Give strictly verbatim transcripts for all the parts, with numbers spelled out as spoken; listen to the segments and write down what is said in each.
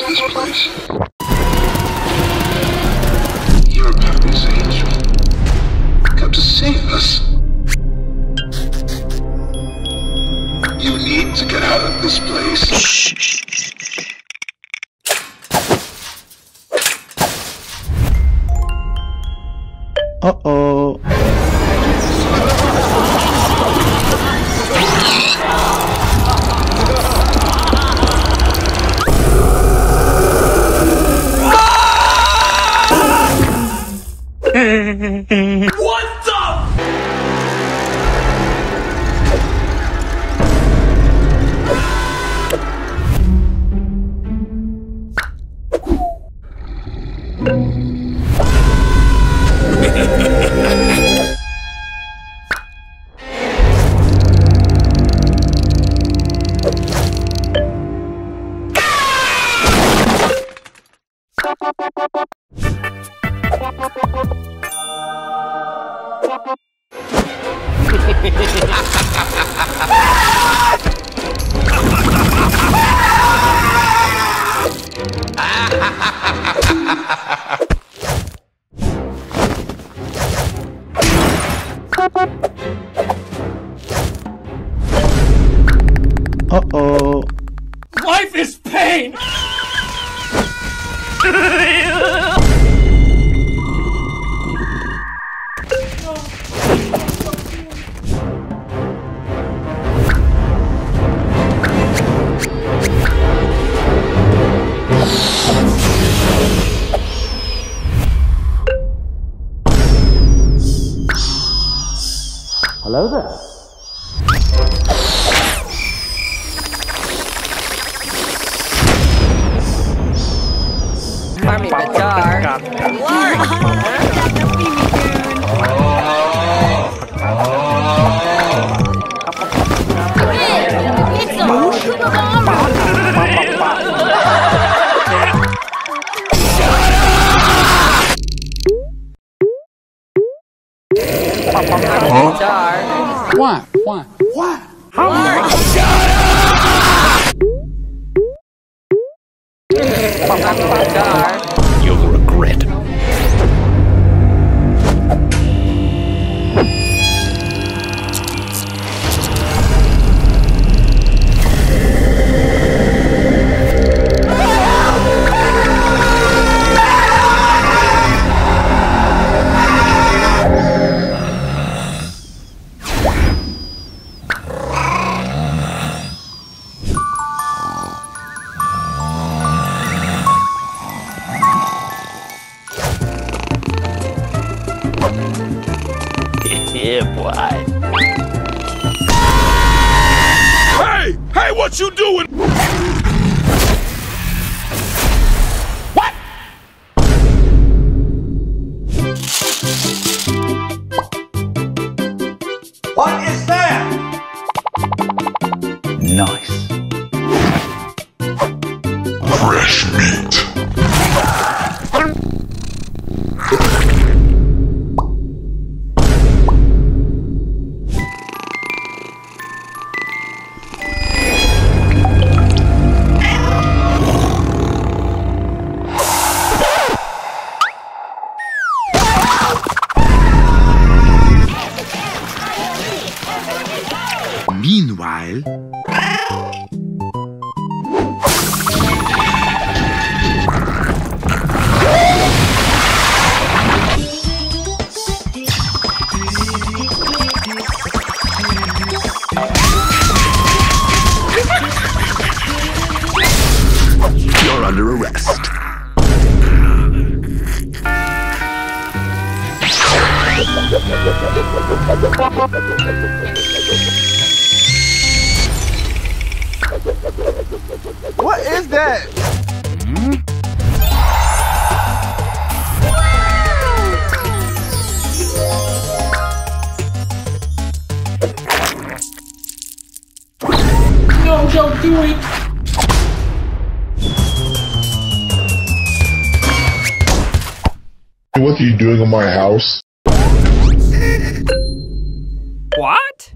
is this place? You're a Paris angel. Come to save us. You need to get out of this place. Uh-oh. What the? Uh-oh. Life is pain! Hello there. Army Badar. Lark! What? What? What? You'll regret. Yeah, boy. Hey! Hey, what you doing? What? What is that? Nice. Fresh meat. Meanwhile, you're under arrest. What is that? Hmm? No, don't do it! What are you doing in my house? What?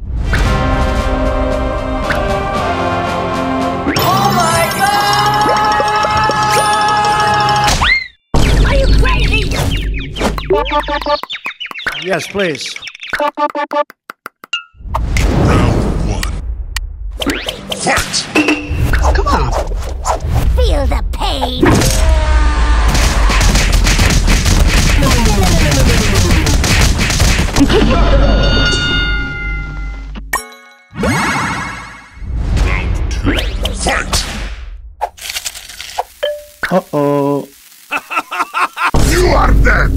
Oh my God! Yes, please. Round one. Fight! Come on! Feel the pain! Round two. Fight! Uh-oh. You are dead!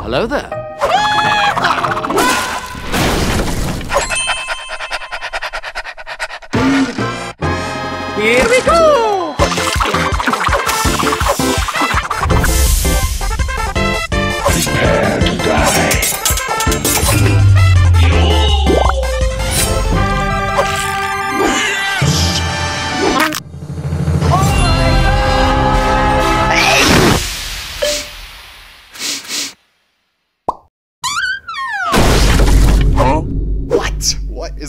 Hello there. Here we go! Prepare to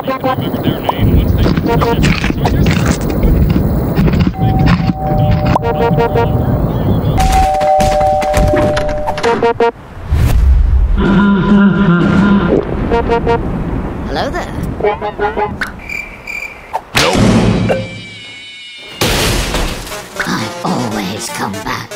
remember their name once they can start it. So I guess hello there. No. I always come back.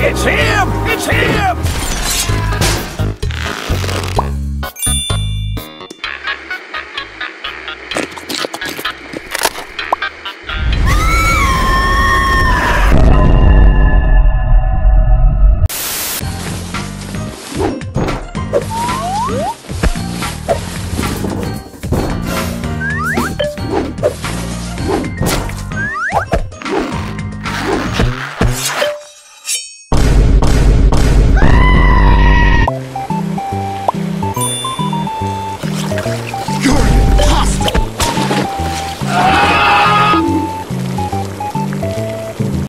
It's him! It's him!